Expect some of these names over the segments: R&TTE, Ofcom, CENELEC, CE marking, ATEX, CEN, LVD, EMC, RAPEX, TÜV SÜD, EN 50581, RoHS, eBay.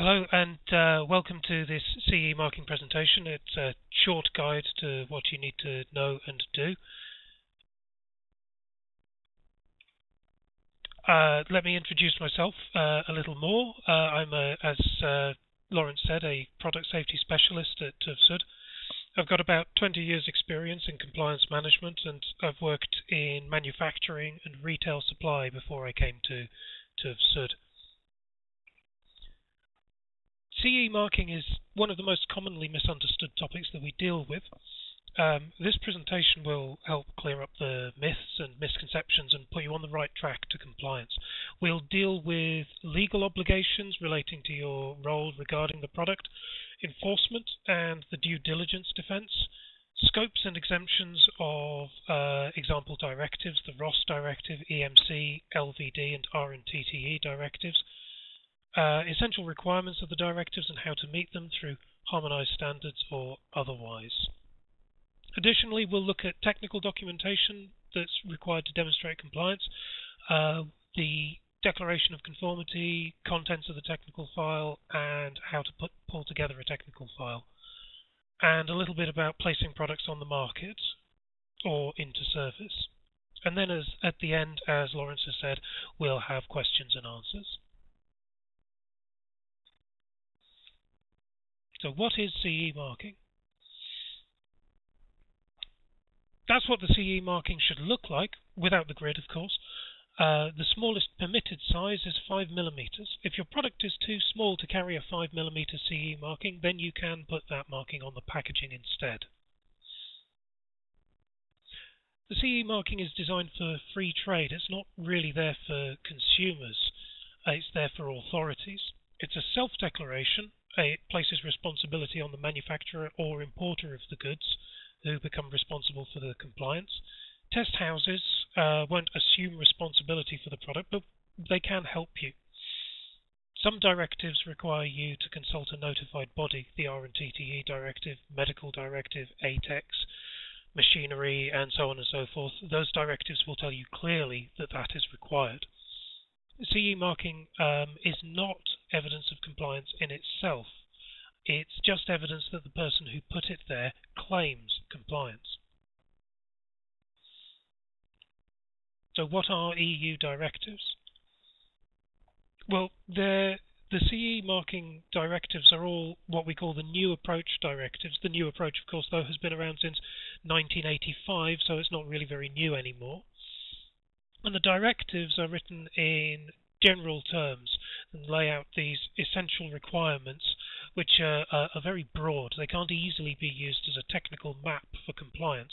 Hello and welcome to this CE marking presentation. It's a short guide to what you need to know and do. Let me introduce myself a little more. I'm, as Lawrence said, a product safety specialist at TÜV SÜD. I've got about 20 years experience in compliance management, and I've worked in manufacturing and retail supply before I came to TÜV SÜD. CE marking is one of the most commonly misunderstood topics that we deal with. This presentation will help clear up the myths and misconceptions and put you on the right track to compliance. We'll deal with legal obligations relating to your role regarding the product, enforcement and the due diligence defence, scopes and exemptions of example directives, the RoHS directive, EMC, LVD and R&TTE directives, essential requirements of the directives and how to meet them through harmonised standards or otherwise. Additionally, we'll look at technical documentation that's required to demonstrate compliance, the declaration of conformity, contents of the technical file, and how to pull together a technical file, and a little bit about placing products on the market or into service. And then at the end, as Lawrence has said, we'll have questions and answers. So what is CE marking? That's what the CE marking should look like, without the grid, of course. The smallest permitted size is 5 millimeters. If your product is too small to carry a 5 millimeter CE marking, then you can put that marking on the packaging instead. The CE marking is designed for free trade. It's not really there for consumers. It's there for authorities. It's a self-declaration. It places responsibility on the manufacturer or importer of the goods, who become responsible for the compliance. Test houses won't assume responsibility for the product, but they can help you. Some directives require you to consult a notified body, the R&TTE directive, medical directive, ATEX, machinery, and so on and so forth. Those directives will tell you clearly that that is required. CE marking is not evidence of compliance in itself. It's just evidence that the person who put it there claims compliance. So what are EU directives? Well, the CE marking directives are all what we call the new approach directives. The new approach, of course, though, has been around since 1985, so it's not really very new anymore. And the directives are written in general terms and lay out these essential requirements, which are very broad. They can't easily be used as a technical map for compliance,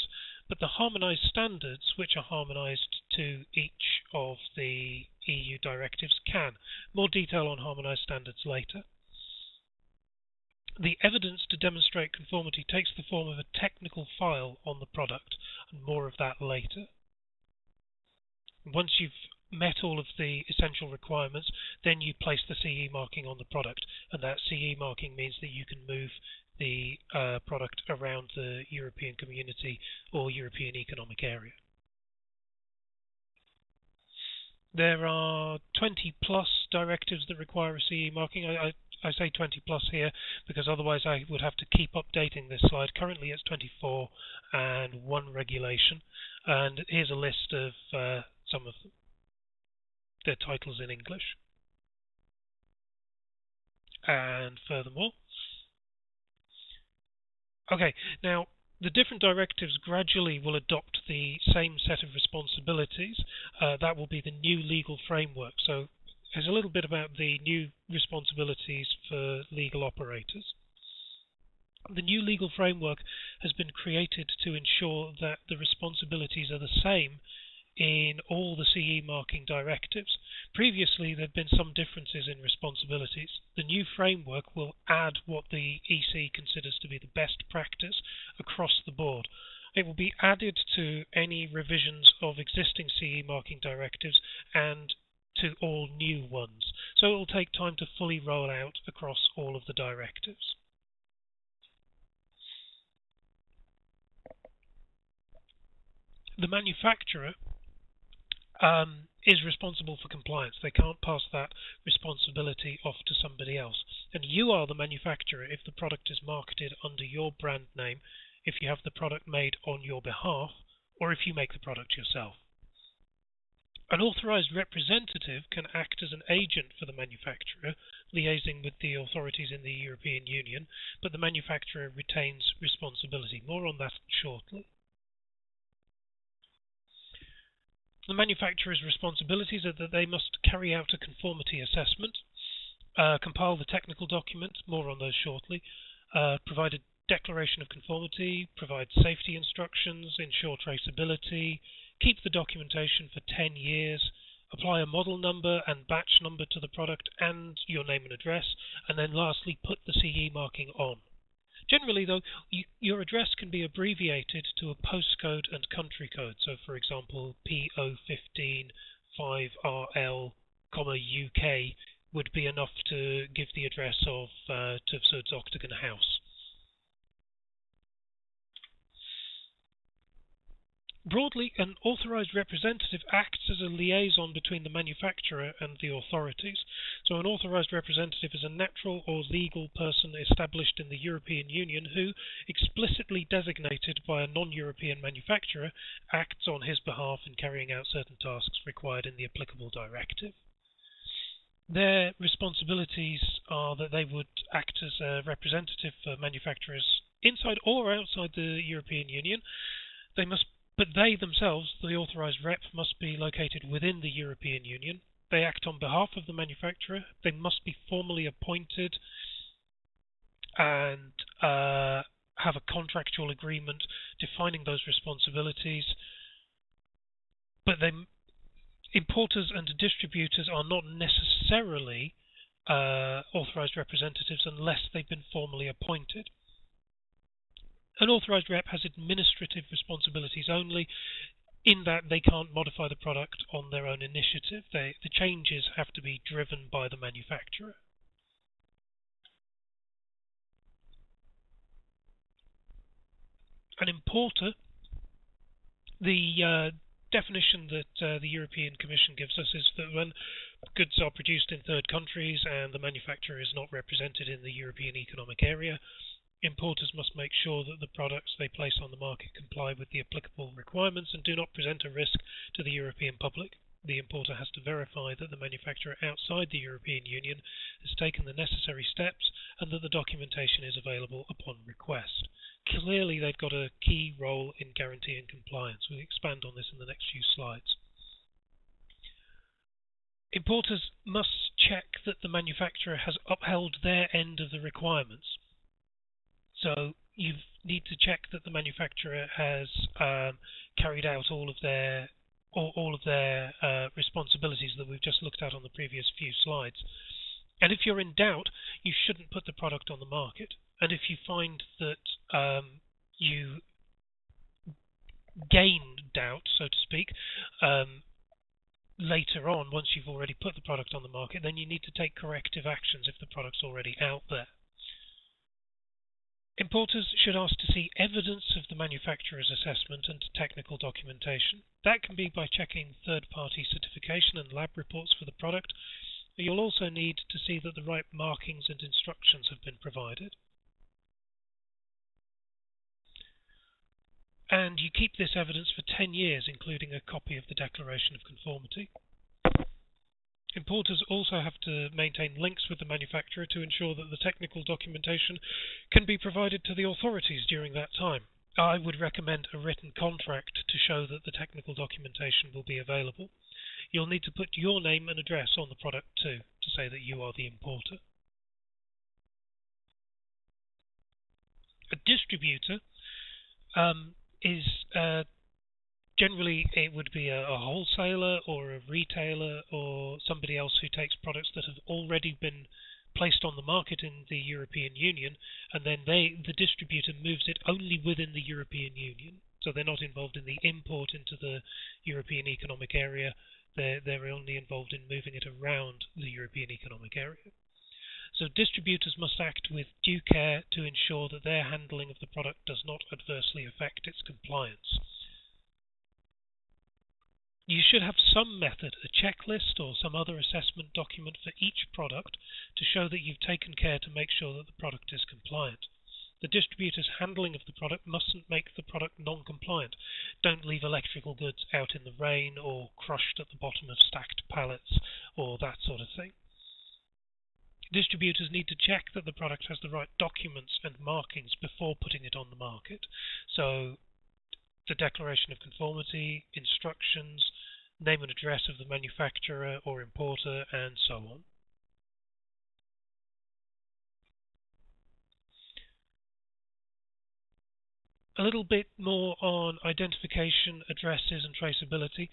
but the harmonised standards, which are harmonised to each of the EU directives, can. More detail on harmonised standards later. The evidence to demonstrate conformity takes the form of a technical file on the product, and more of that later. Once you've met all of the essential requirements, then you place the CE marking on the product, and that CE marking means that you can move the product around the European Community or European Economic Area. There are 20 plus directives that require a CE marking. I say 20 plus here because otherwise I would have to keep updating this slide. Currently it's 24 and one regulation, and here's a list of some of them. Their titles in English. And furthermore, okay, now the different directives gradually will adopt the same set of responsibilities. That will be the new legal framework. So there's a little bit about the new responsibilities for legal operators. The new legal framework has been created to ensure that the responsibilities are the same in all the CE marking directives. Previously, there have been some differences in responsibilities. The new framework will add what the EC considers to be the best practice across the board. It will be added to any revisions of existing CE marking directives and to all new ones. So it will take time to fully roll out across all of the directives. The manufacturer is responsible for compliance. They can't pass that responsibility off to somebody else. And you are the manufacturer if the product is marketed under your brand name, if you have the product made on your behalf, or if you make the product yourself. An authorised representative can act as an agent for the manufacturer, liaising with the authorities in the European Union, but the manufacturer retains responsibility. More on that shortly. The manufacturer's responsibilities are that they must carry out a conformity assessment, compile the technical document, more on those shortly, provide a declaration of conformity, provide safety instructions, ensure traceability, keep the documentation for 10 years, apply a model number and batch number to the product and your name and address, and then lastly put the CE marking on. Generally though, your address can be abbreviated to a postcode and country code, so for example PO15 5RL, UK would be enough to give the address of TÜV SÜD's Octagon House. Broadly, an authorised representative acts as a liaison between the manufacturer and the authorities. So an authorised representative is a natural or legal person established in the European Union who, explicitly designated by a non-European manufacturer, acts on his behalf in carrying out certain tasks required in the applicable directive. Their responsibilities are that they would act as a representative for manufacturers inside or outside the European Union. But they themselves, the authorised rep, must be located within the European Union. They act on behalf of the manufacturer. They must be formally appointed and have a contractual agreement defining those responsibilities. But importers and distributors are not necessarily authorised representatives unless they've been formally appointed. An authorised rep has administrative responsibilities only, in that they can't modify the product on their own initiative. The changes have to be driven by the manufacturer. An importer, the definition that the European Commission gives us is that when goods are produced in third countries and the manufacturer is not represented in the European Economic Area, importers must make sure that the products they place on the market comply with the applicable requirements and do not present a risk to the European public. The importer has to verify that the manufacturer outside the European Union has taken the necessary steps and that the documentation is available upon request. Clearly, they've got a key role in guaranteeing compliance. We'll expand on this in the next few slides. Importers must check that the manufacturer has upheld their end of the requirements. So you need to check that the manufacturer has carried out all of their responsibilities that we've just looked at on the previous few slides. And if you're in doubt, you shouldn't put the product on the market. And if you find that you gain doubt, so to speak, later on, once you've already put the product on the market, then you need to take corrective actions if the product's already out there. Importers should ask to see evidence of the manufacturer's assessment and technical documentation. That can be by checking third-party certification and lab reports for the product, but you'll also need to see that the right markings and instructions have been provided. And you keep this evidence for 10 years, including a copy of the Declaration of Conformity. Importers also have to maintain links with the manufacturer to ensure that the technical documentation can be provided to the authorities during that time. I would recommend a written contract to show that the technical documentation will be available. You'll need to put your name and address on the product too, to say that you are the importer. A distributor generally, it would be a wholesaler or a retailer or somebody else who takes products that have already been placed on the market in the European Union, and then the distributor moves it only within the European Union. So they're not involved in the import into the European Economic Area. They're only involved in moving it around the European Economic Area. So distributors must act with due care to ensure that their handling of the product does not adversely affect its compliance. You should have some method, a checklist or some other assessment document for each product to show that you've taken care to make sure that the product is compliant. The distributor's handling of the product mustn't make the product non-compliant. Don't leave electrical goods out in the rain or crushed at the bottom of stacked pallets or that sort of thing. Distributors need to check that the product has the right documents and markings before putting it on the market. So the declaration of conformity, instructions, name and address of the manufacturer or importer, and so on. A little bit more on identification, addresses and traceability.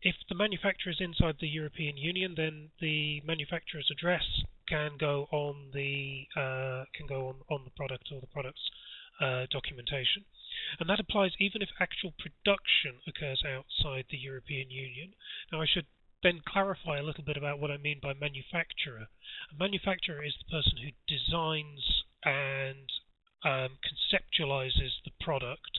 If the manufacturer is inside the European Union, then the manufacturer's address can go on the product or the product's documentation, and that applies even if actual production occurs outside the European Union. Now I should then clarify a little bit about what I mean by manufacturer. A manufacturer is the person who designs and conceptualizes the product,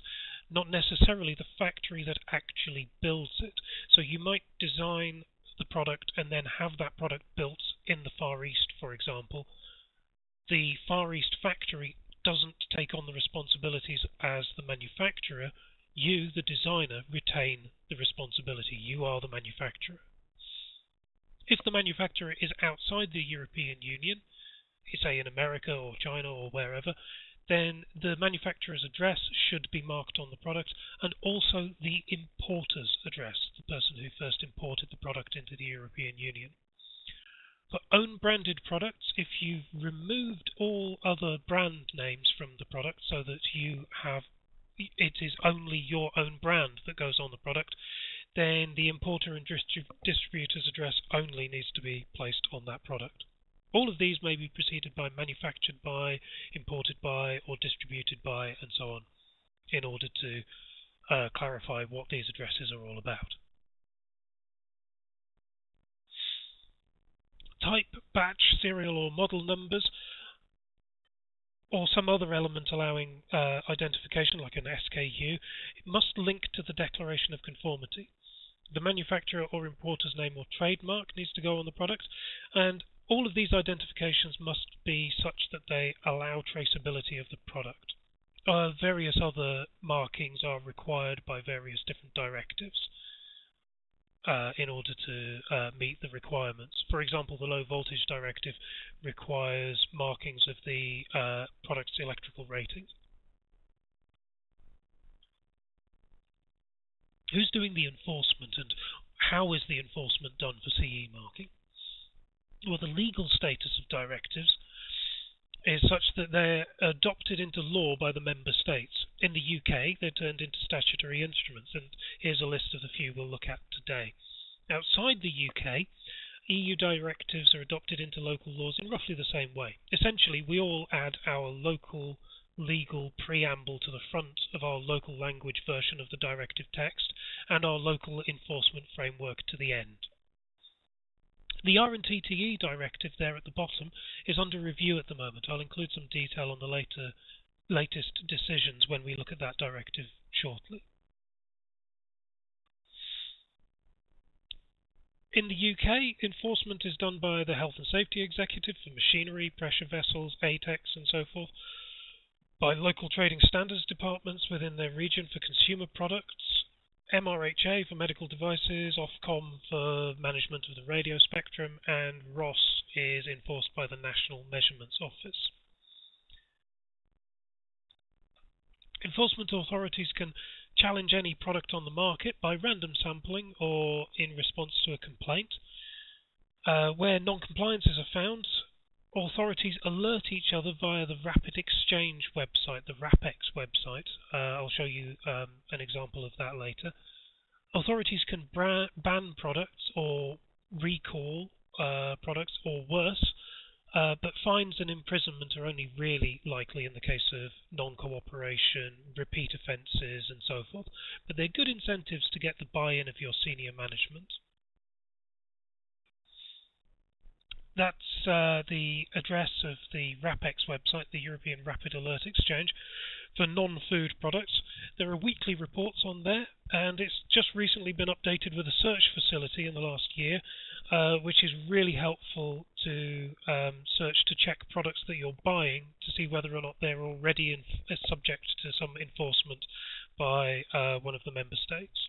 not necessarily the factory that actually builds it. So you might design the product and then have that product built in the Far East, for example. The Far East factory doesn't take on the responsibilities as the manufacturer. You, the designer, retain the responsibility. You are the manufacturer. If the manufacturer is outside the European Union, say in America or China or wherever, then the manufacturer's address should be marked on the product, and also the importer's address, the person who first imported the product into the European Union. For own branded products, if you've removed all other brand names from the product so that you have, it is only your own brand that goes on the product, then the importer and distributor's address only needs to be placed on that product. All of these may be preceded by, manufactured by, imported by, or distributed by, and so on, in order to clarify what these addresses are all about. Type, batch, serial, or model numbers, or some other element allowing identification, like an SKU, it must link to the declaration of conformity. The manufacturer or importer's name or trademark needs to go on the product, and all of these identifications must be such that they allow traceability of the product. Various other markings are required by various different directives in order to meet the requirements. For example, the low voltage directive requires markings of the product's electrical rating. Who's doing the enforcement, and how is the enforcement done for CE marking? Well, the legal status of directives is such that they're adopted into law by the member states. In the UK, they're turned into statutory instruments, and here's a list of the few we'll look at today. Outside the UK, EU directives are adopted into local laws in roughly the same way. Essentially, we all add our local legal preamble to the front of our local language version of the directive text and our local enforcement framework to the end. The R&TTE directive there at the bottom is under review at the moment. I'll include some detail on the latest decisions when we look at that directive shortly. In the UK, enforcement is done by the Health and Safety Executive for machinery, pressure vessels, ATEX and so forth, by local trading standards departments within their region for consumer products, MRHA for medical devices, Ofcom for management of the radio spectrum, and RoHS is enforced by the National Measurements Office. Enforcement authorities can challenge any product on the market by random sampling or in response to a complaint. Where non-compliances are found, authorities alert each other via the Rapid Exchange website, the RAPEX website. I'll show you an example of that later. Authorities can ban products or recall products, or worse, but fines and imprisonment are only really likely in the case of non-cooperation, repeat offences and so forth. But they're good incentives to get the buy-in of your senior management. That's the address of the RAPEX website, the European Rapid Alert Exchange, for non-food products. There are weekly reports on there, and it's just recently been updated with a search facility in the last year, which is really helpful to search to check products that you're buying to see whether or not they're already subject to some enforcement by one of the member states.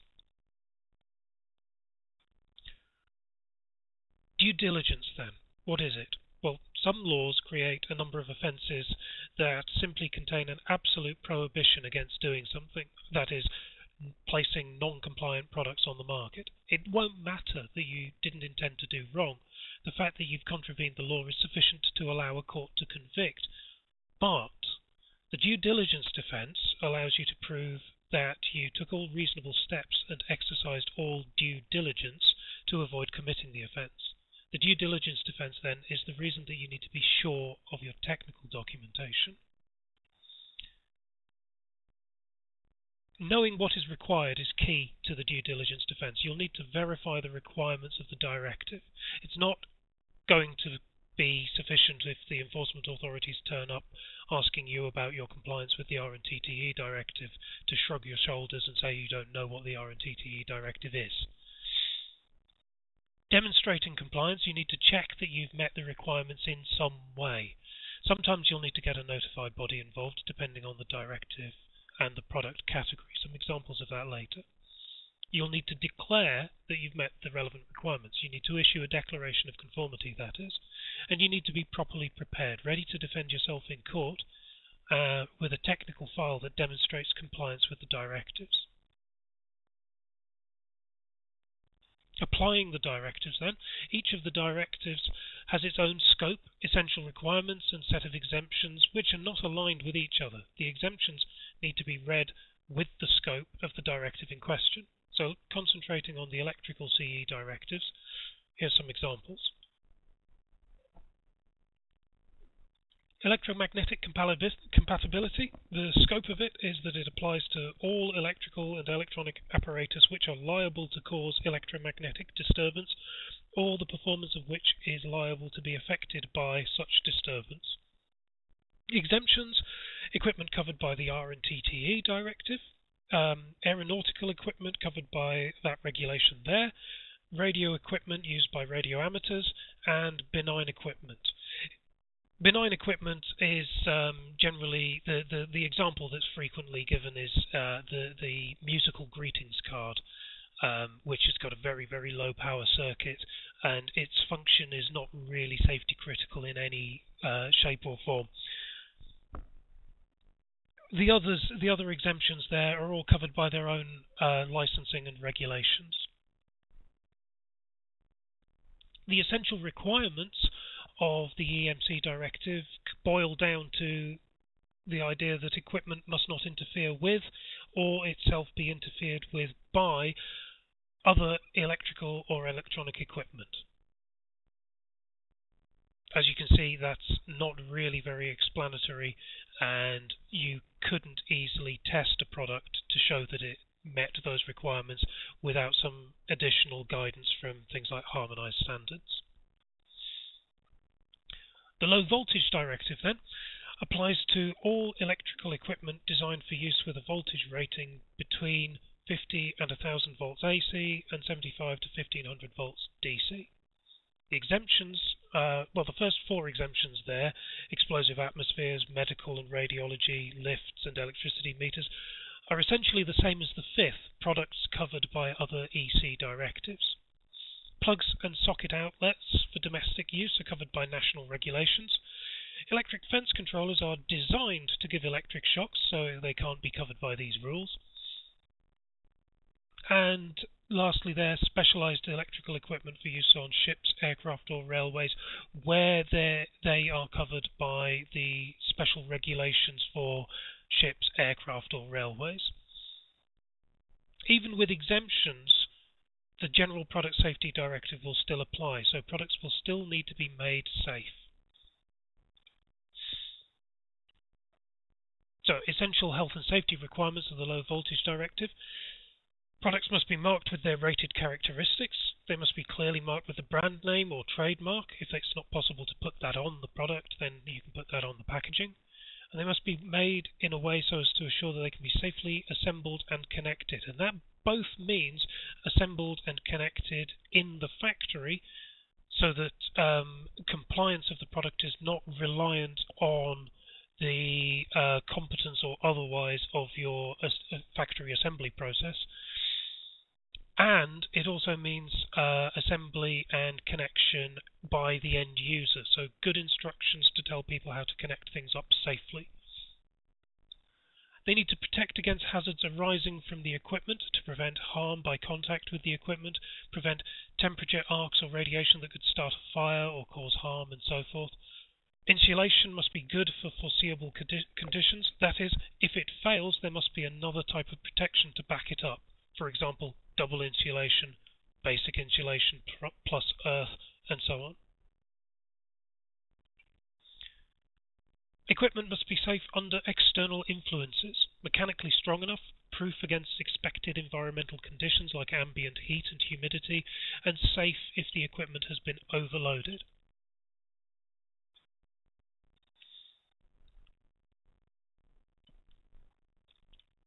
Due diligence, then. What is it? Well, some laws create a number of offences that simply contain an absolute prohibition against doing something, that is, placing non-compliant products on the market. It won't matter that you didn't intend to do wrong. The fact that you've contravened the law is sufficient to allow a court to convict. But the due diligence defence allows you to prove that you took all reasonable steps and exercised all due diligence to avoid committing the offence. The due diligence defence, then, is the reason that you need to be sure of your technical documentation. Knowing what is required is key to the due diligence defence. You'll need to verify the requirements of the directive. It's not going to be sufficient if the enforcement authorities turn up asking you about your compliance with the R&TTE directive to shrug your shoulders and say you don't know what the R&TTE directive is. Demonstrating compliance, you need to check that you've met the requirements in some way. Sometimes you'll need to get a notified body involved, depending on the directive and the product category. Some examples of that later. You'll need to declare that you've met the relevant requirements. You need to issue a declaration of conformity, that is, and you need to be properly prepared, ready to defend yourself in court with a technical file that demonstrates compliance with the directives. Applying the directives, then, each of the directives has its own scope, essential requirements and set of exemptions which are not aligned with each other. The exemptions need to be read with the scope of the directive in question. So concentrating on the electrical CE directives, here's some examples. Electromagnetic compatibility, the scope of it is that it applies to all electrical and electronic apparatus which are liable to cause electromagnetic disturbance or the performance of which is liable to be affected by such disturbance. Exemptions, equipment covered by the R&TTE directive, aeronautical equipment covered by that regulation there, radio equipment used by radio amateurs, and benign equipment. Benign equipment is generally the example that's frequently given is the musical greetings card, which has got a very, very low power circuit, and its function is not really safety critical in any shape or form. The other exemptions there are all covered by their own licensing and regulations. The essential requirements of the EMC directive boil down to the idea that equipment must not interfere with or itself be interfered with by other electrical or electronic equipment. As you can see, that's not really very explanatory, and you couldn't easily test a product to show that it met those requirements without some additional guidance from things like harmonised standards. The low voltage directive, then, applies to all electrical equipment designed for use with a voltage rating between 50 and 1000 volts AC and 75 to 1500 volts DC. The exemptions, well, the first four exemptions there, explosive atmospheres, medical and radiology, lifts and electricity meters, are essentially the same as the fifth, products covered by other EC directives. Plugs and socket outlets for domestic use are covered by national regulations. Electric fence controllers are designed to give electric shocks, so they can't be covered by these rules. And lastly there, specialised electrical equipment for use on ships, aircraft or railways, where they are covered by the special regulations for ships, aircraft or railways. Even with exemptions, the General Product Safety Directive will still apply, so products will still need to be made safe. So, essential health and safety requirements of the Low Voltage Directive. Products must be marked with their rated characteristics. They must be clearly marked with a brand name or trademark. If it's not possible to put that on the product, then you can put that on the packaging. And they must be made in a way so as to assure that they can be safely assembled and connected. And that both means assembled and connected in the factory, so that compliance of the product is not reliant on the competence or otherwise of your factory assembly process. And it also means assembly and connection by the end user, so good instructions to tell people how to connect things up safely. They need to protect against hazards arising from the equipment, to prevent harm by contact with the equipment, prevent temperature arcs or radiation that could start a fire or cause harm, and so forth. Insulation must be good for foreseeable conditions. That is, if it fails, there must be another type of protection to back it up. For example, double insulation, basic insulation plus earth, and so on. Equipment must be safe under external influences, mechanically strong enough, proof against expected environmental conditions like ambient heat and humidity, and safe if the equipment has been overloaded.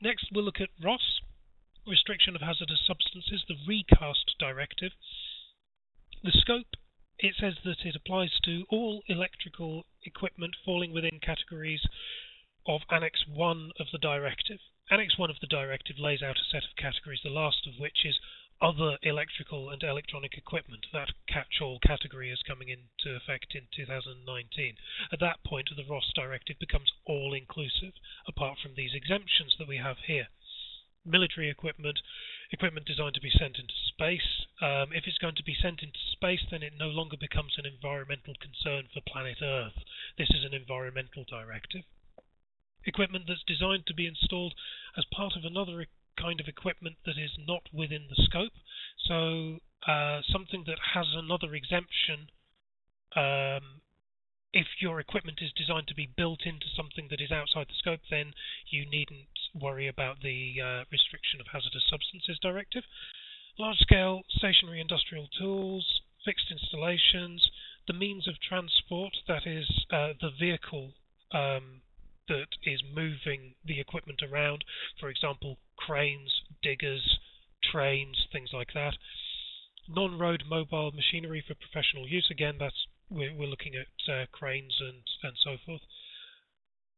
Next, we'll look at RoHS, Restriction of Hazardous Substances, the recast directive. The scope, it says that it applies to all electrical equipment falling within categories of Annex 1 of the directive. Annex 1 of the directive lays out a set of categories, the last of which is other electrical and electronic equipment. That catch-all category is coming into effect in 2019. At that point, the RoHS directive becomes all-inclusive, apart from these exemptions that we have here. Military equipment, equipment designed to be sent into space. If it's going to be sent into space, then it no longer becomes an environmental concern for planet Earth. This is an environmental directive. Equipment that's designed to be installed as part of another kind of equipment that is not within the scope. So something that has another exemption, if your equipment is designed to be built into something that is outside the scope, then you needn't worry about the Restriction of Hazardous Substances Directive. Large-scale stationary industrial tools, fixed installations, the means of transport, that is the vehicle that is moving the equipment around, for example, cranes, diggers, trains, things like that. Non-road mobile machinery for professional use, again, that's we're looking at cranes and so forth.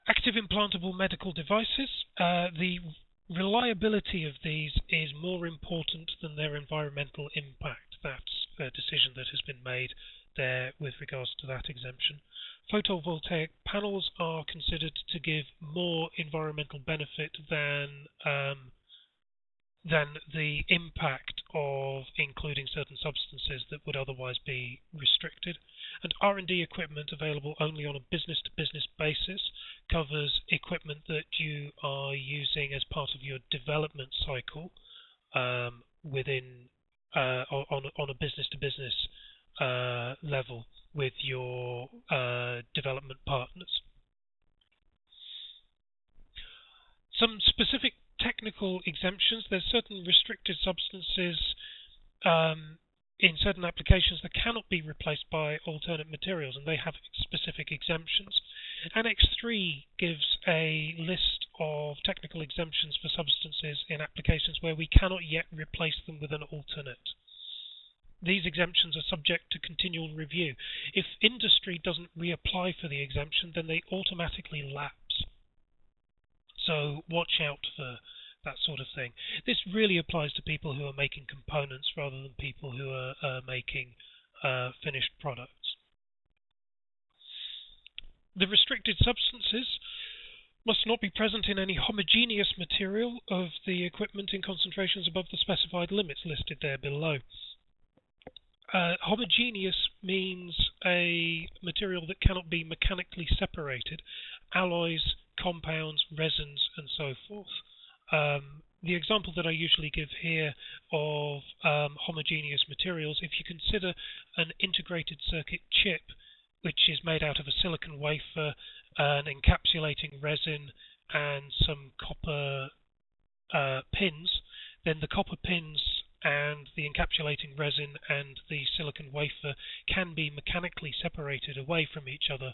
Active implantable medical devices. The reliability of these is more important than their environmental impact. That's a decision that has been made there with regards to that exemption. Photovoltaic panels are considered to give more environmental benefit than the impact of including certain substances that would otherwise be restricted. And R&D equipment available only on a business-to-business basis covers equipment that you are using as part of your development cycle within on a business-to-business level with your development partners. Some specific technical exemptions. There's certain restricted substances in certain applications that cannot be replaced by alternate materials, and they have specific exemptions. Annex 3 gives a list of technical exemptions for substances in applications where we cannot yet replace them with an alternate. These exemptions are subject to continual review. If industry doesn't reapply for the exemption, then they automatically lapse. So watch out for that sort of thing. This really applies to people who are making components rather than people who are making finished products. The restricted substances must not be present in any homogeneous material of the equipment in concentrations above the specified limits listed there below. Homogeneous means a material that cannot be mechanically separated, alloys, compounds, resins, and so forth. The example that I usually give here of homogeneous materials, if you consider an integrated circuit chip, which is made out of a silicon wafer, an encapsulating resin, and some copper pins, then the copper pins and the encapsulating resin and the silicon wafer can be mechanically separated away from each other,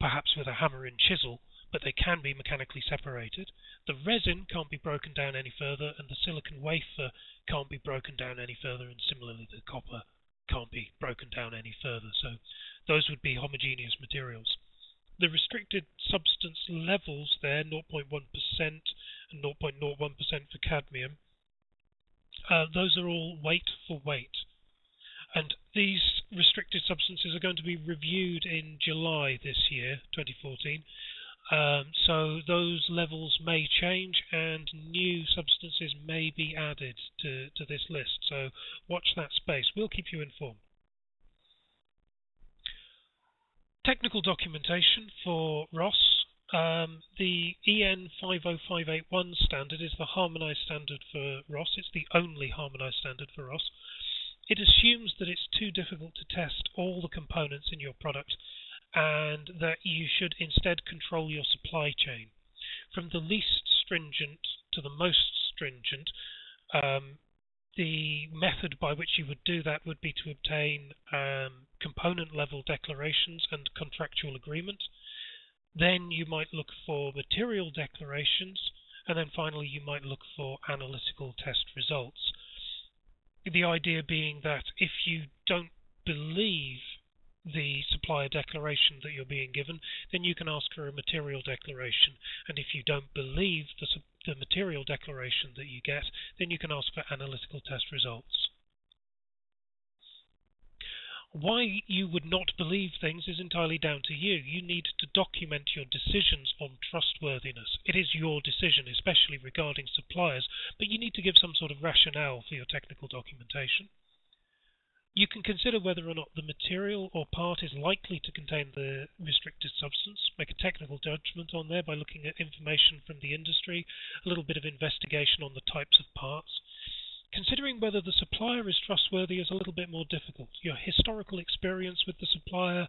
perhaps with a hammer and chisel, but they can be mechanically separated. The resin can't be broken down any further, and the silicon wafer can't be broken down any further, and similarly the copper can't be broken down any further. So those would be homogeneous materials. The restricted substance levels there, 0.1% and 0.01% for cadmium, those are all weight for weight. And these restricted substances are going to be reviewed in July this year, 2014. So those levels may change and new substances may be added to this list. So watch that space. We'll keep you informed. Technical documentation for RoHS. The EN 50581 standard is the harmonised standard for RoHS. It's the only harmonised standard for RoHS. It assumes that it's too difficult to test all the components in your product and that you should instead control your supply chain. From the least stringent to the most stringent, the method by which you would do that would be to obtain component-level declarations and contractual agreement. Then you might look for material declarations, and then finally you might look for analytical test results. The idea being that if you don't believe the supplier declaration that you're being given, then you can ask for a material declaration, and if you don't believe the material declaration that you get, then you can ask for analytical test results. Why you would not believe things is entirely down to you. You need to document your decisions on trustworthiness. It is your decision, especially regarding suppliers, but you need to give some sort of rationale for your technical documentation. You can consider whether or not the material or part is likely to contain the restricted substance, make a technical judgment on there by looking at information from the industry, a little bit of investigation on the types of parts. Considering whether the supplier is trustworthy is a little bit more difficult. Your historical experience with the supplier,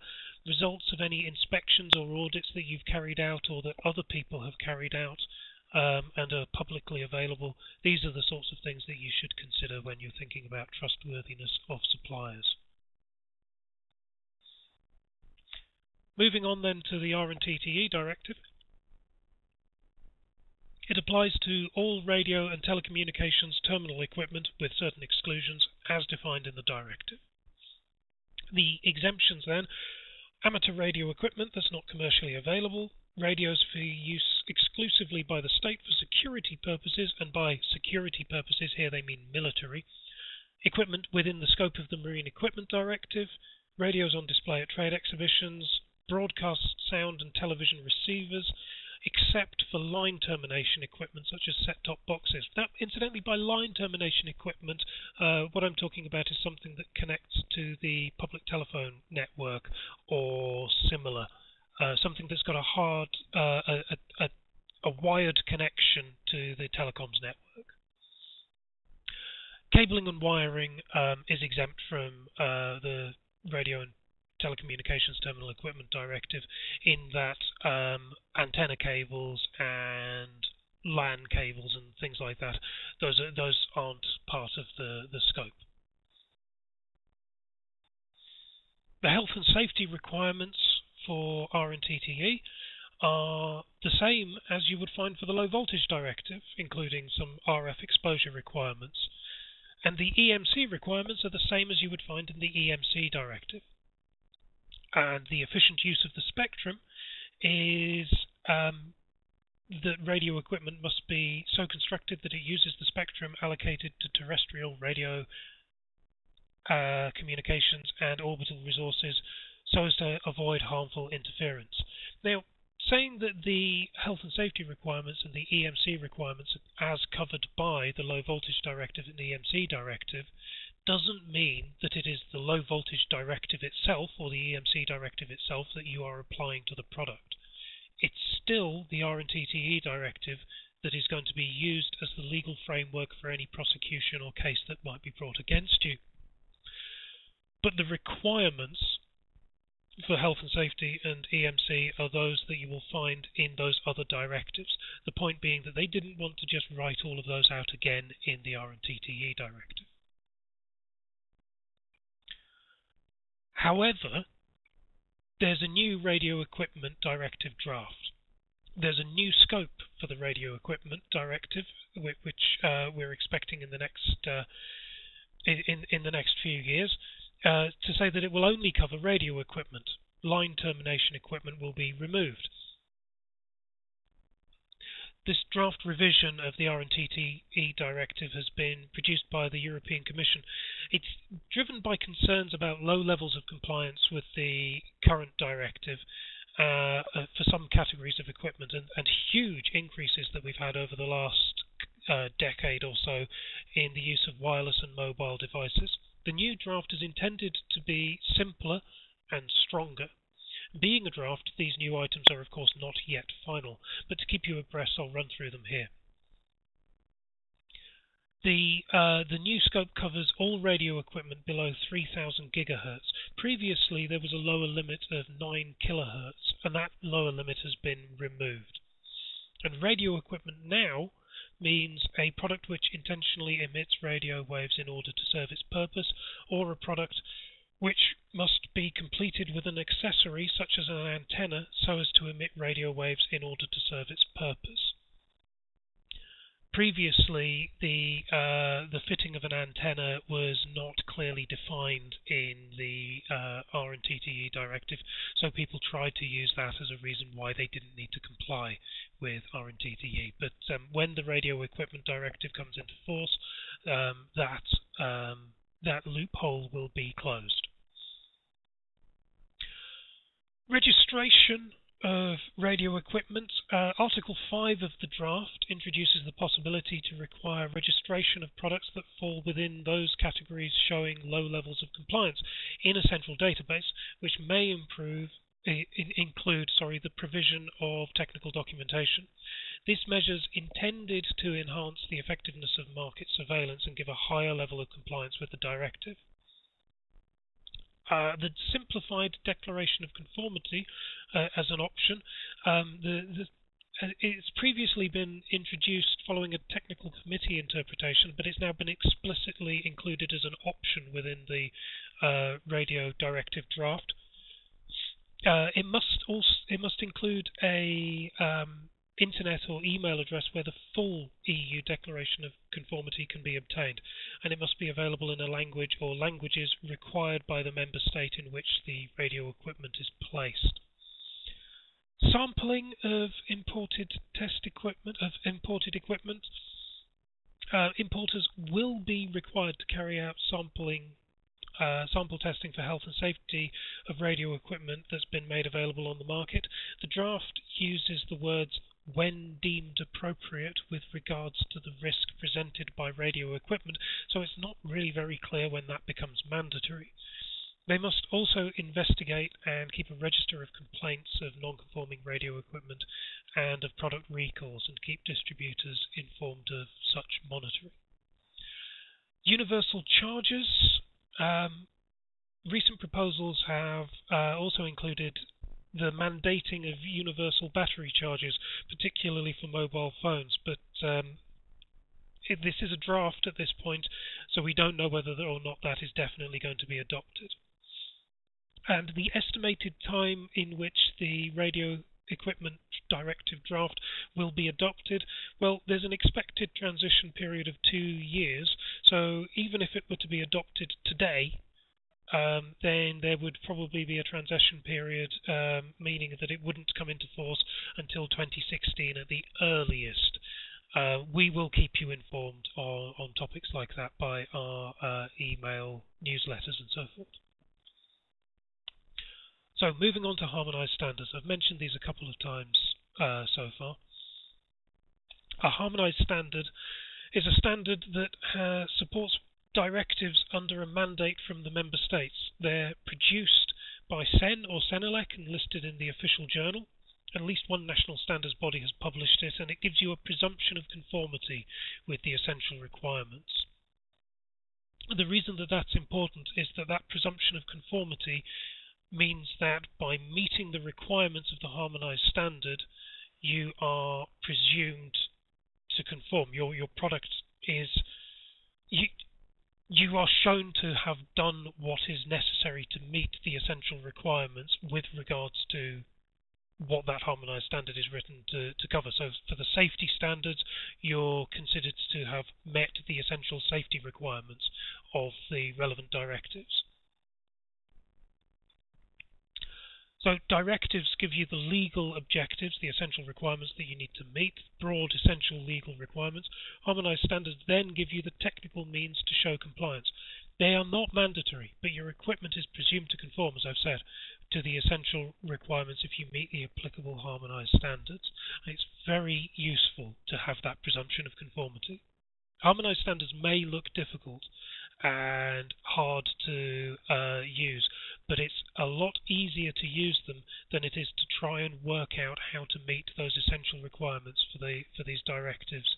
results of any inspections or audits that you've carried out or that other people have carried out and are publicly available, these are the sorts of things that you should consider when you're thinking about trustworthiness of suppliers. Moving on then to the R&TTE directive. It applies to all radio and telecommunications terminal equipment with certain exclusions as defined in the directive. The exemptions then: amateur radio equipment that's not commercially available, radios for use exclusively by the state for security purposes, and by security purposes here they mean military, equipment within the scope of the Marine Equipment Directive, radios on display at trade exhibitions, broadcast sound and television receivers, except for line termination equipment such as set-top boxes. Now, incidentally, by line termination equipment, what I'm talking about is something that connects to the public telephone network or similar. Something that's got a hard, a wired connection to the telecoms network. Cabling and wiring is exempt from the radio and telecommunications terminal equipment directive, in that antenna cables and LAN cables and things like that, those aren't part of the scope. The health and safety requirements for R&TTE are the same as you would find for the low voltage directive, including some RF exposure requirements. And the EMC requirements are the same as you would find in the EMC directive. And the efficient use of the spectrum is that radio equipment must be so constructed that it uses the spectrum allocated to terrestrial radio communications and orbital resources so as to avoid harmful interference. Now, saying that the health and safety requirements and the EMC requirements as covered by the low voltage directive and the EMC directive doesn't mean that it is the low voltage directive itself or the EMC directive itself that you are applying to the product. It's still the R&TTE directive that is going to be used as the legal framework for any prosecution or case that might be brought against you. But the requirements for health and safety and EMC are those that you will find in those other directives. The point being that they didn't want to just write all of those out again in the R&TTE directive. However, there's a new radio equipment directive draft. There's a new scope for the radio equipment directive, which we're expecting in the next in the next few years, to say that it will only cover radio equipment. Line termination equipment will be removed. This draft revision of the R&TTE directive has been produced by the European Commission. It's driven by concerns about low levels of compliance with the current directive for some categories of equipment, and huge increases that we've had over the last decade or so in the use of wireless and mobile devices. The new draft is intended to be simpler and stronger. Being a draft, these new items are of course not yet final, but to keep you abreast I'll run through them here. The new scope covers all radio equipment below 3000 GHz. Previously there was a lower limit of 9 kHz, and that lower limit has been removed. And radio equipment now means a product which intentionally emits radio waves in order to serve its purpose, or a product which must be completed with an accessory such as an antenna so as to emit radio waves in order to serve its purpose. Previously, the fitting of an antenna was not clearly defined in the R&TTE directive, so people tried to use that as a reason why they didn't need to comply with R&TTE. But when the radio equipment directive comes into force, that loophole will be closed. Registration of radio equipment. Article 5 of the draft introduces the possibility to require registration of products that fall within those categories showing low levels of compliance in a central database, which may include the provision of technical documentation. This measure's intended to enhance the effectiveness of market surveillance and give a higher level of compliance with the directive. The simplified declaration of conformity as an option. It's previously been introduced following a technical committee interpretation, but it's now been explicitly included as an option within the radio directive draft. It must include a internet or email address where the full EU declaration of conformity can be obtained, and it must be available in a language or languages required by the member state in which the radio equipment is placed. Sampling of imported equipment. Importers will be required to carry out sample testing for health and safety of radio equipment that's been made available on the market. The draft uses the words "when deemed appropriate" with regards to the risk presented by radio equipment, so it's not really very clear when that becomes mandatory. They must also investigate and keep a register of complaints of non-conforming radio equipment and of product recalls, and keep distributors informed of such monitoring. Universal charges. Recent proposals have also included the mandating of universal battery charges, particularly for mobile phones, but this is a draft at this point, so we don't know whether or not that is definitely going to be adopted. And the estimated time in which the radio equipment directive draft will be adopted, well, there's an expected transition period of 2 years, so even if it were to be adopted today, then there would probably be a transition period, meaning that it wouldn't come into force until 2016 at the earliest. We will keep you informed on topics like that by our email newsletters and so forth. So moving on to harmonised standards. I've mentioned these a couple of times so far. A harmonised standard is a standard that supports directives under a mandate from the member states. They're produced by CEN or CENELEC and listed in the official journal. At least one national standards body has published it, and it gives you a presumption of conformity with the essential requirements. The reason that that's important is that that presumption of conformity means that by meeting the requirements of the harmonised standard, you are presumed to conform. Your product is you you are shown to have done what is necessary to meet the essential requirements with regards to what that harmonised standard is written to cover. So for the safety standards, you're considered to have met the essential safety requirements of the relevant directives. So directives give you the legal objectives, the essential requirements that you need to meet, broad essential legal requirements. Harmonised standards then give you the technical means to show compliance. They are not mandatory, but your equipment is presumed to conform, as I've said, to the essential requirements if you meet the applicable harmonised standards. And it's very useful to have that presumption of conformity. Harmonised standards may look difficult and hard to use, but it's a lot easier to use them than it is to try and work out how to meet those essential requirements for these directives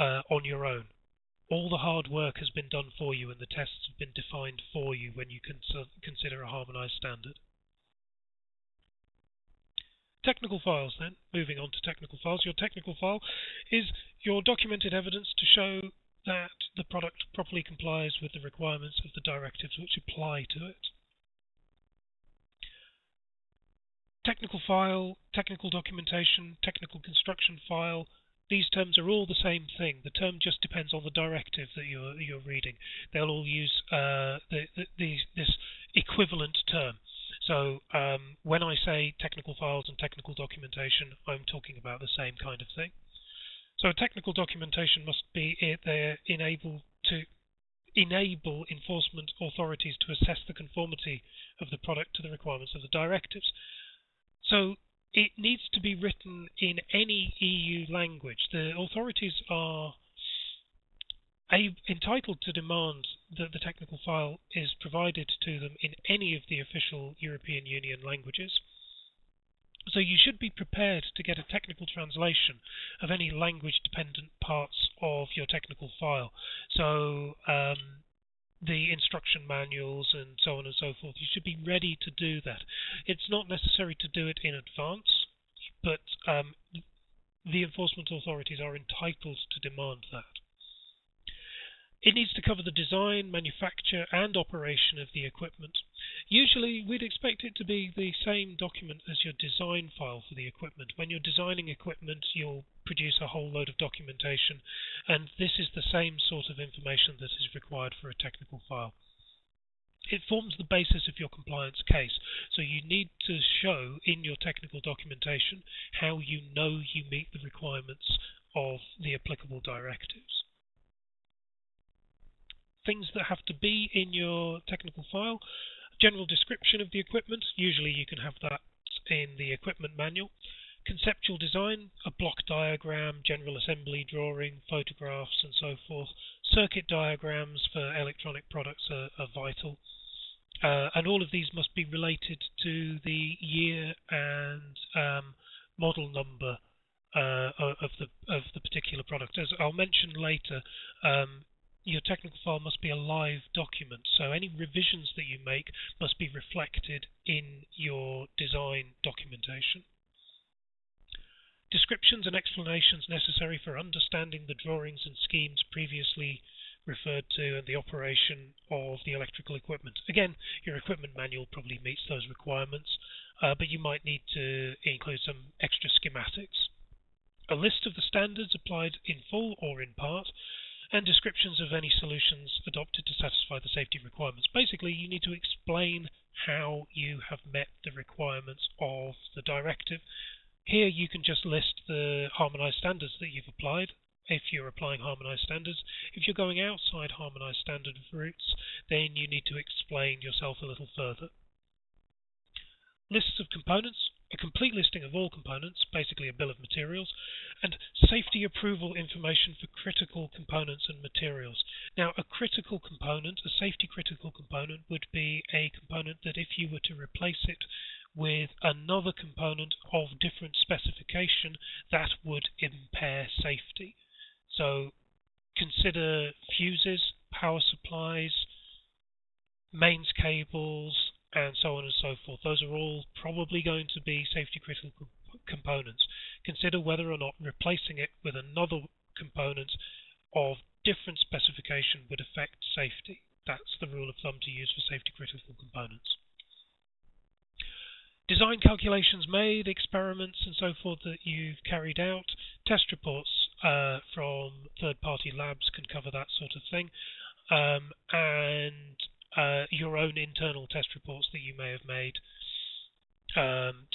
on your own. All the hard work has been done for you and the tests have been defined for you when you consider a harmonised standard. Technical files then, moving on to technical files. Your technical file is your documented evidence to show that the product properly complies with the requirements of the directives which apply to it. Technical file, technical documentation, technical construction file, these terms are all the same thing. The term just depends on the directive that you're reading. They'll all use this equivalent term. So when I say technical files and technical documentation, I'm talking about the same kind of thing. So technical documentation must be enable enforcement authorities to assess the conformity of the product to the requirements of the directives. So it needs to be written in any EU language. The authorities are entitled to demand that the technical file is provided to them in any of the official European Union languages. So you should be prepared to get a technical translation of any language-dependent parts of your technical file. So the instruction manuals and so on and so forth, you should be ready to do that. It's not necessary to do it in advance, but the enforcement authorities are entitled to demand that. It needs to cover the design, manufacture and operation of the equipment. Usually we'd expect it to be the same document as your design file for the equipment. When you're designing equipment, you'll produce a whole load of documentation, and this is the same sort of information that is required for a technical file. It forms the basis of your compliance case, so you need to show in your technical documentation how you know you meet the requirements of the applicable directives. Things that have to be in your technical file: general description of the equipment, usually you can have that in the equipment manual, conceptual design, a block diagram, general assembly drawing, photographs and so forth, circuit diagrams for electronic products are vital, and all of these must be related to the year and model number of the particular product. As I'll mention later, your technical file must be a live document, so any revisions that you make must be reflected in your design documentation. Descriptions and explanations necessary for understanding the drawings and schemes previously referred to and the operation of the electrical equipment. Again, your equipment manual probably meets those requirements, but you might need to include some extra schematics. A list of the standards applied in full or in part, and descriptions of any solutions adopted to satisfy the safety requirements. Basically, you need to explain how you have met the requirements of the directive. Here you can just list the harmonised standards that you've applied, if you're applying harmonised standards. If you're going outside harmonised standard routes, then you need to explain yourself a little further. Lists of components, a complete listing of all components, basically a bill of materials, and safety approval information for critical components and materials. Now, a critical component, a safety critical component, would be a component that if you were to replace it with another component of different specification, that would impair safety. So consider fuses, power supplies, mains cables, and so on and so forth. Those are all probably going to be safety critical components. Consider whether or not replacing it with another component of different specification would affect safety. That's the rule of thumb to use for safety critical components. Design calculations made, experiments and so forth that you've carried out, test reports from third-party labs can cover that sort of thing, and your own internal test reports that you may have made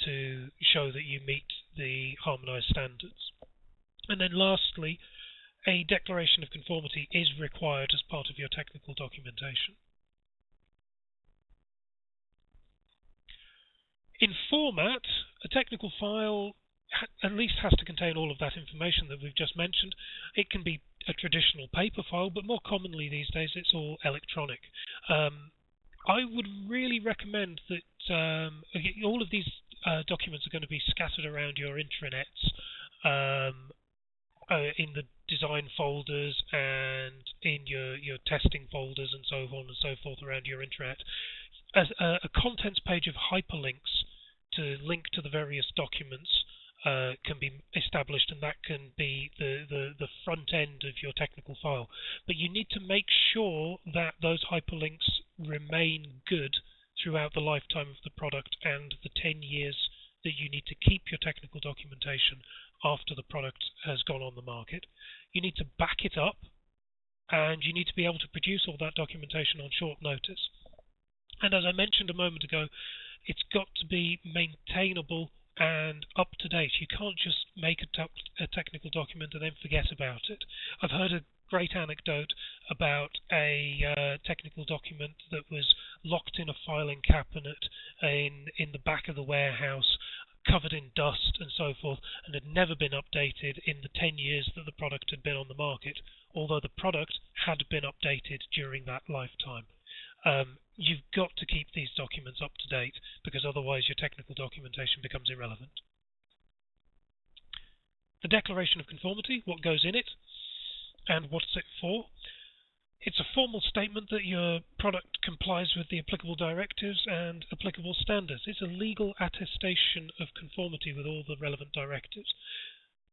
to show that you meet the harmonised standards. And then lastly, a declaration of conformity is required as part of your technical documentation. In format, a technical file at least has to contain all of that information that we've just mentioned. It can be a traditional paper file, but more commonly these days it's all electronic. I would really recommend that all of these documents are going to be scattered around your intranets in the design folders and in your testing folders and so on and so forth around your intranet. A contents page of hyperlinks to link to the various documents can be established, and that can be the front end of your technical file. But you need to make sure that those hyperlinks remain good throughout the lifetime of the product and the 10 years that you need to keep your technical documentation after the product has gone on the market. You need to back it up, and you need to be able to produce all that documentation on short notice. And as I mentioned a moment ago, it's got to be maintainable and up to date. You can't just make a technical document and then forget about it. I've heard a great anecdote about a technical document that was locked in a filing cabinet in the back of the warehouse, covered in dust and so forth, and had never been updated in the 10 years that the product had been on the market, although the product had been updated during that lifetime. You've got to keep these documents up to date, because otherwise your technical documentation becomes irrelevant. The declaration of conformity, what goes in it, and what's it for? It's a formal statement that your product complies with the applicable directives and applicable standards. It's a legal attestation of conformity with all the relevant directives.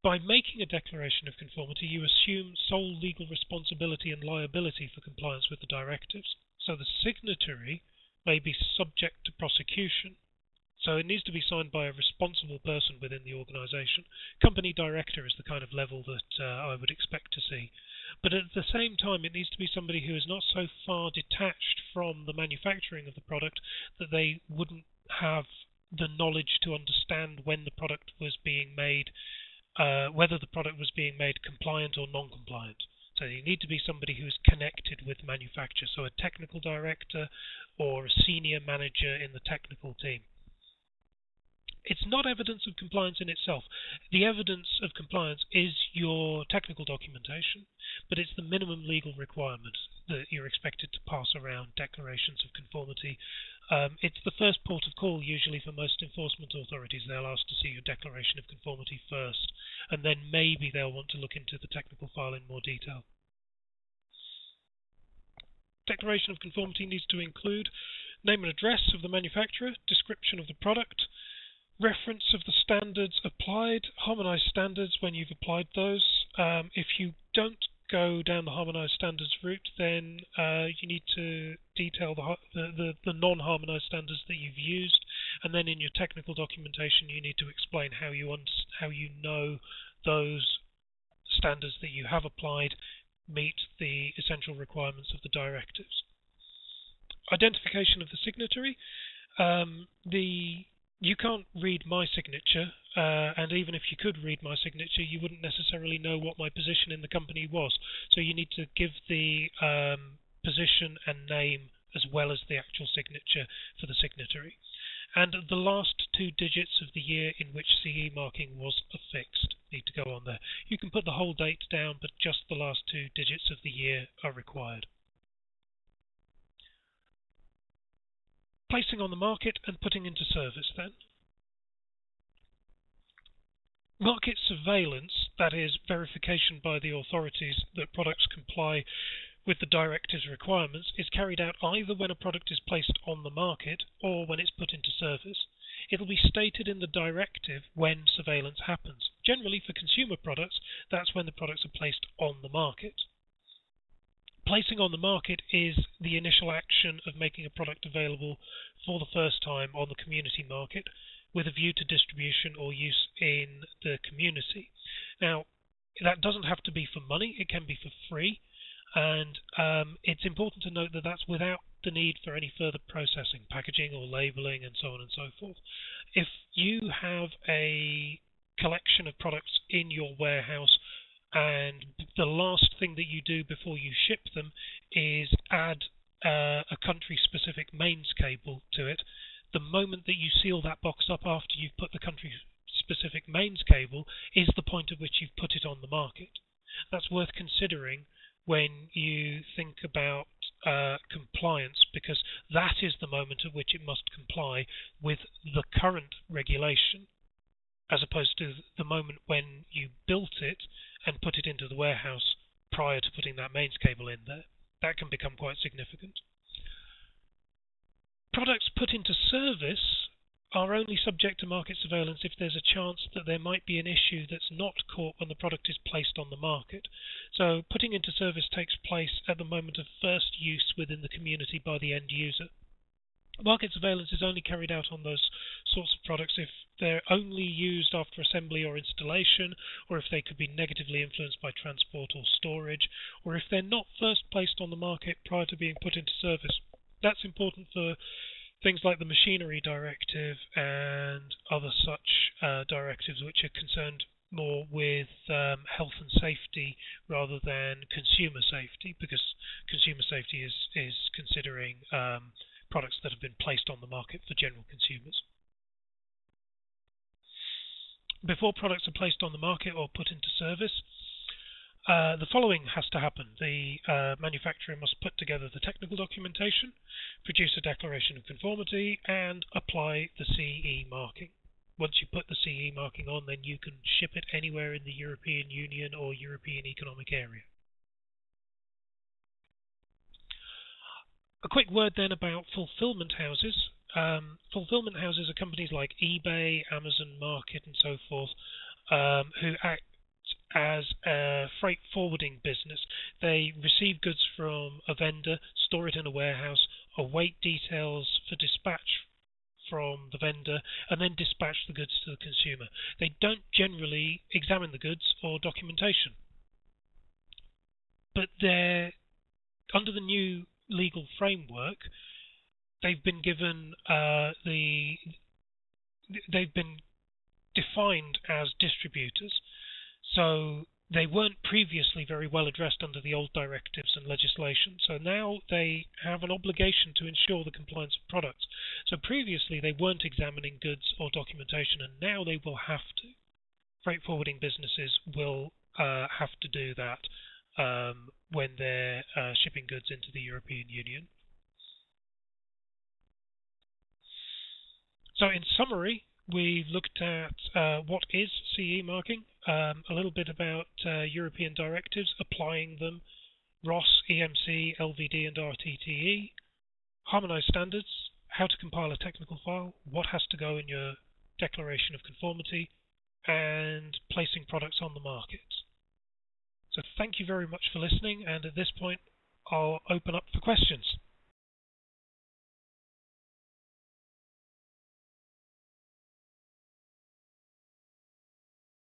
By making a declaration of conformity, you assume sole legal responsibility and liability for compliance with the directives. So the signatory may be subject to prosecution. So it needs to be signed by a responsible person within the organisation. Company director is the kind of level that I would expect to see. But at the same time, it needs to be somebody who is not so far detached from the manufacturing of the product that they wouldn't have the knowledge to understand when the product was being made, whether the product was being made compliant or non-compliant. So you need to be somebody who's connected with manufacture, so a technical director or a senior manager in the technical team. It's not evidence of compliance in itself. The evidence of compliance is your technical documentation, but it's the minimum legal requirement that you're expected to pass around declarations of conformity. It's the first port of call usually for most enforcement authorities. They'll ask to see your declaration of conformity first, and then maybe they'll want to look into the technical file in more detail. Declaration of conformity needs to include name and address of the manufacturer, description of the product, reference of the standards applied, harmonised standards when you've applied those. If you don't go down the harmonised standards route, then you need to detail the non-harmonised standards that you've used, and then in your technical documentation you need to explain how you know those standards that you have applied meet the essential requirements of the directives. Identification of the signatory. You can't read my signature, and even if you could read my signature, you wouldn't necessarily know what my position in the company was. So you need to give the position and name as well as the actual signature for the signatory. And the last 2 digits of the year in which CE marking was affixed need to go on there. You can put the whole date down, but just the last 2 digits of the year are required. Placing on the market and putting into service then. Market surveillance, that is verification by the authorities that products comply with the directives' requirements, is carried out either when a product is placed on the market or when it's put into service. It'll be stated in the directive when surveillance happens. Generally for consumer products, that's when the products are placed on the market. Placing on the market is the initial action of making a product available for the first time on the community market with a view to distribution or use in the community. Now, that doesn't have to be for money, it can be for free, and it's important to note that that's without the need for any further processing, packaging or labelling and so on and so forth. If you have a collection of products in your warehouse and the last thing that you do before you ship them is add a country-specific mains cable to it, the moment that you seal that box up after you've put the country-specific mains cable is the point at which you've put it on the market. That's worth considering when you think about compliance, because that is the moment at which it must comply with the current regulation, as opposed to the moment when you built it and put it into the warehouse prior to putting that mains cable in there. That can become quite significant. Products put into service are only subject to market surveillance if there's a chance that there might be an issue that's not caught when the product is placed on the market. So putting into service takes place at the moment of first use within the community by the end user. Market surveillance is only carried out on those sorts of products if they're only used after assembly or installation, or if they could be negatively influenced by transport or storage, or if they're not first placed on the market prior to being put into service. That's important for things like the Machinery Directive and other such directives which are concerned more with health and safety rather than consumer safety, because consumer safety is considering products that have been placed on the market for general consumers. Before products are placed on the market or put into service, the following has to happen. The manufacturer must put together the technical documentation, produce a declaration of conformity, and apply the CE marking. Once you put the CE marking on, then you can ship it anywhere in the European Union or European Economic Area. A quick word then about fulfillment houses. Fulfillment houses are companies like eBay, Amazon Market and so forth, who act as a freight forwarding business. They receive goods from a vendor, store it in a warehouse, await details for dispatch from the vendor, and then dispatch the goods to the consumer. They don't generally examine the goods or documentation. But they're, under the new legal framework, they've been given they've been defined as distributors. So they weren't previously very well addressed under the old directives and legislation. So now they have an obligation to ensure the compliance of products. So previously they weren't examining goods or documentation, and now they will have to. Freight forwarding businesses will have to do that when they're shipping goods into the European Union. So in summary, we've looked at what is CE marking, a little bit about European directives, applying them, RoHS, EMC, LVD and R&TTE, harmonised standards, how to compile a technical file, what has to go in your declaration of conformity, and placing products on the market. So thank you very much for listening, and at this point I'll open up for questions.